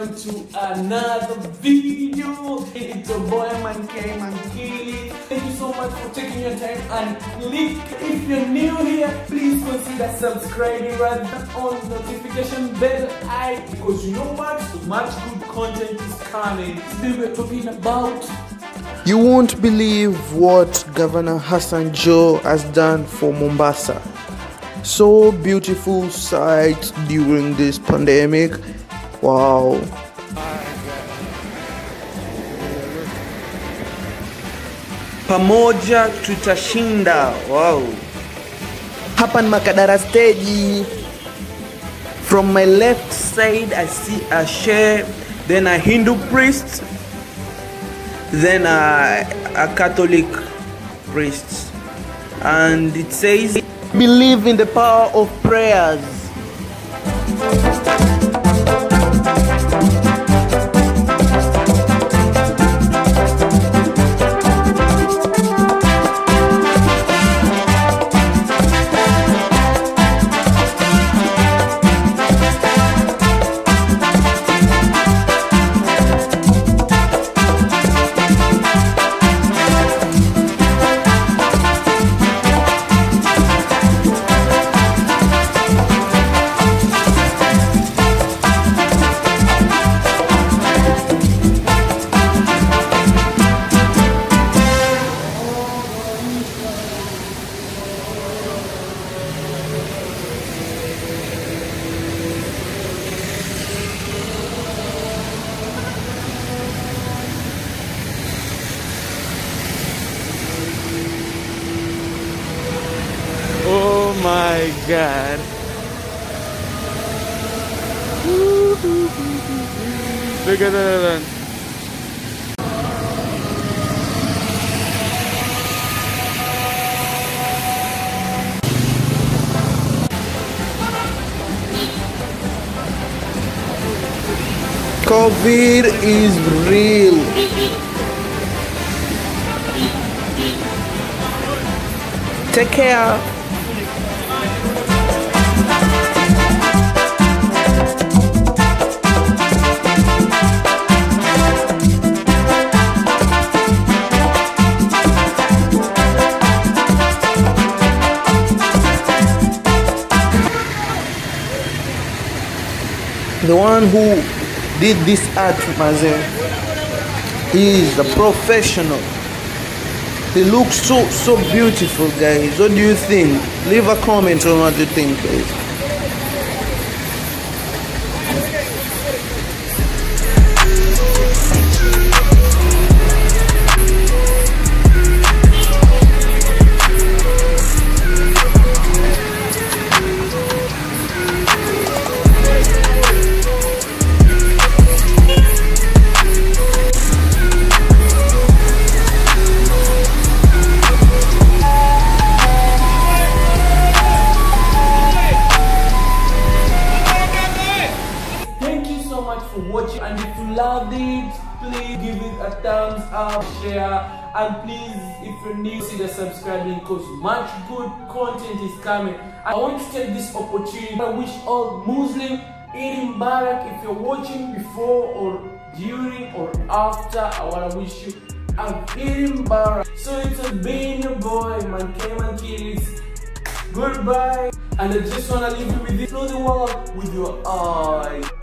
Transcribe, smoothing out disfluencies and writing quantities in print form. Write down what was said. welcome to another video. It's your boy Kayman Killy. Thank you so much for taking your time and click. If you're new here, please consider subscribing right on the notification bell icon because you know what? So much good content is coming. Today we're talking about. You won't believe what Governor Hassan Joho has done for Mombasa. So beautiful sight during this pandemic. Wow. Pamoja tutashinda. Wow. Hapa ni Makadara stage. From my left side I see a sheikh, then a Hindu priest, then a Catholic priest, and it says believe in the power of prayers. Oh my God. Look at that. COVID is real. Take care. The one who did this art, Mazen, he is a professional. They look so beautiful, guys. What do you think? Leave a comment on what you think, guys. For watching, and if you loved it, please give it a thumbs up, share, and please, if you're new, consider subscribing because much good content is coming. I want to take this opportunity. I wish all Muslims Eid Mubarak. If you're watching before or during or after, I want to wish you an Eid Mubarak. So it's been your boy Kayman Killy. Goodbye, and I just want to leave you with this. Know the world with your eyes.